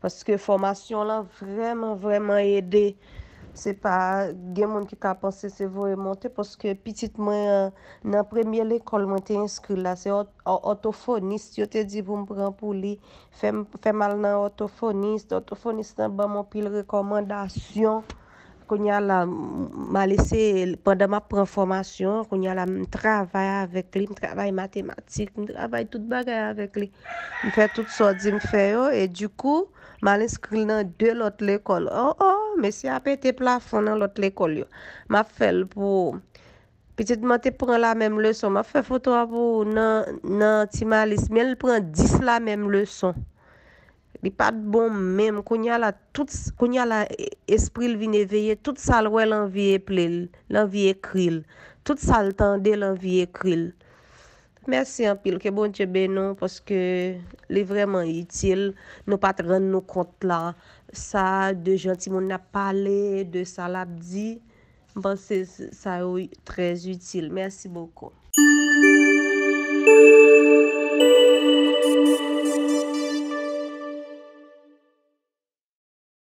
Parce que formation là vraiment aidé. C'est pas des monde qui a pensé c'est vrai monter parce que petitement dans première l'école moi t'ai inscrit là c'est orthophoniste, je te dit pour me prendre pour lui fait mal dans orthophoniste dans ban mon pile recommandation qu'on y a là m'a laissé pendant ma prend formation qu'on y a là travaille avec lui, travaille mathématiques, travaille toute bagarre avec lui, me fait toutes sortes de faire et du coup m'a inscrit dans deux autres l'école. Mais si a pété plafond dans l'autre l'école, m'a fait pour petitement te prend la même leçon, m'a fait photo pour nan Timalis, mais elle prend 10 la même leçon. Il pas bon même konya la tout konya la esprit vient éveiller, tout ça l'envie éplel, l'envie écril, tout ça l'tendé l'envie écril. Merci en pile, que bon Dieu bénon parce que les vraiment utile, nous pas rendre nos compte là. Ça de gentil monde n'a parlé de ça l'a dit. Bon, c'est ça très utile. Merci beaucoup.